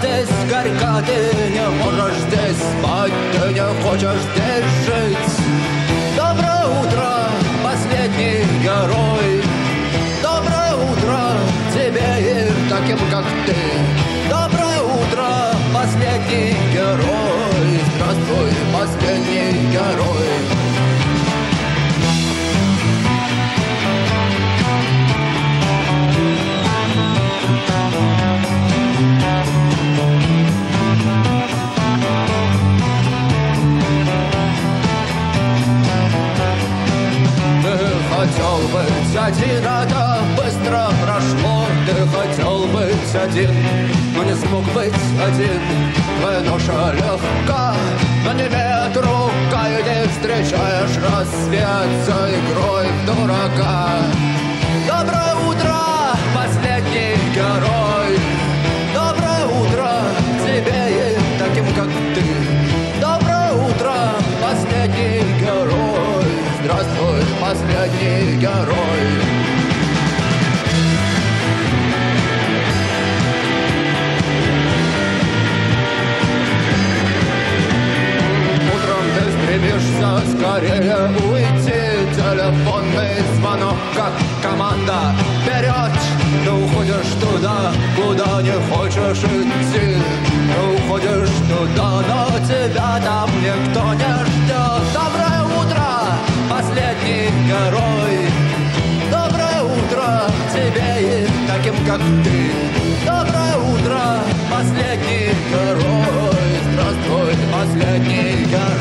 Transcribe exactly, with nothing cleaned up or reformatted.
здесь горько, ты не можешь здесь спать, ты не хочешь здесь жить. Доброе утро, последний герой. Доброе утро тебе и таким, как ты. Доброе утро, последний герой. Здравствуй, последний герой. Хотел быть один, а да, быстро прошло. Ты хотел быть один, но не смог быть один. Твоя ноша легка, но не имеет рука. И не встречаешь рассвет за игрой в дурака. Доброе утро, последний герой. Доброе утро тебе и таким, как ты. Доброе утро, последний герой. Здравствуй, последний герой. Стремишься скорее уйти, телефонный звонок, как команда. Вперед, ты уходишь туда, куда не хочешь идти. Ты уходишь туда, но тебя там никто не ждет. Доброе утро, последний герой. Доброе утро тебе и таким, как ты. Доброе утро, последний герой. Здравствуй, последний герой.